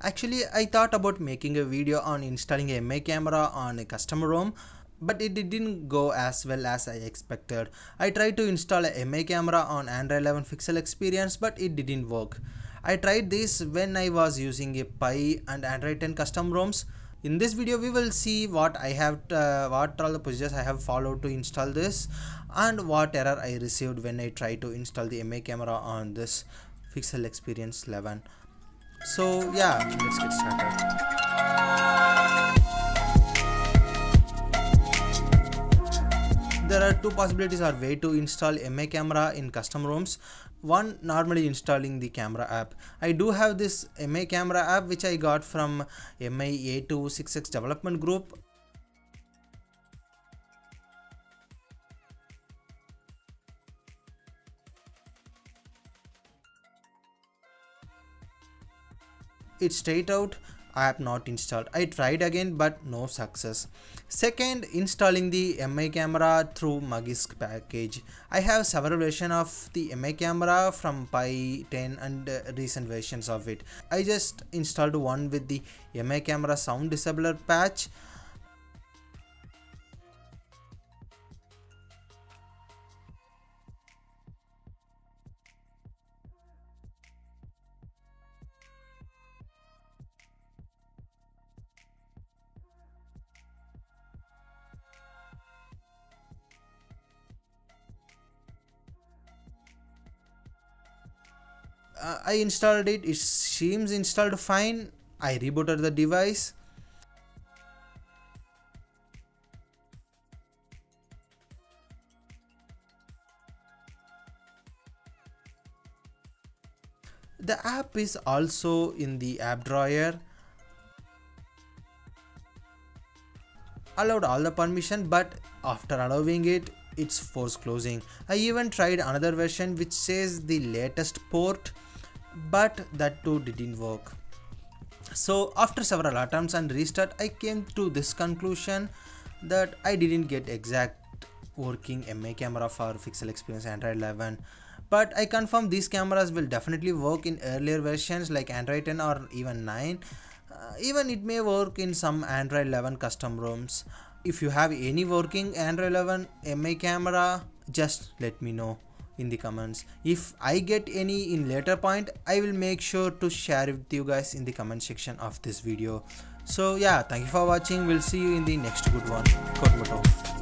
Actually, I thought about making a video on installing a Mi camera on a custom ROM, but it didn't go as well as I expected. I tried to install a Mi camera on Android 11 Pixel Experience, but it didn't work. I tried this when I was using a Pi and Android 10 custom ROMs. In this video, we will see what all the procedures I have followed to install this and what error I received when I tried to install the Mi camera on this Pixel Experience 11. So yeah, let's get started. There are two possibilities or way to install Mi camera in custom ROMs. One, normally installing the camera app. I do have this Mi camera app which I got from Mi A2 6x development group. It's straight out app not installed. I tried again but no success. Second, installing the Mi camera through Magisk package. I have several versions of the Mi camera from Pi 10 and recent versions of it. I just installed one with the Mi camera sound disabler patch. I installed it, it seems installed fine. I rebooted the device. The app is also in the app drawer. Allowed all the permission, but after allowing it, it's force closing. I even tried another version which says the latest port, but that too didn't work. So after several attempts and restart, I came to this conclusion that I didn't get exact working Mi camera for Pixel Experience Android 11. But I confirm these cameras will definitely work in earlier versions like Android 10 or even 9. Even it may work in some Android 11 custom ROMs. If you have any working Android 11 Mi camera, just let me know in the comments. If I get any in later point, I will make sure to share it with you guys in the comment section of this video. So yeah, thank you for watching. We'll see you in the next good one.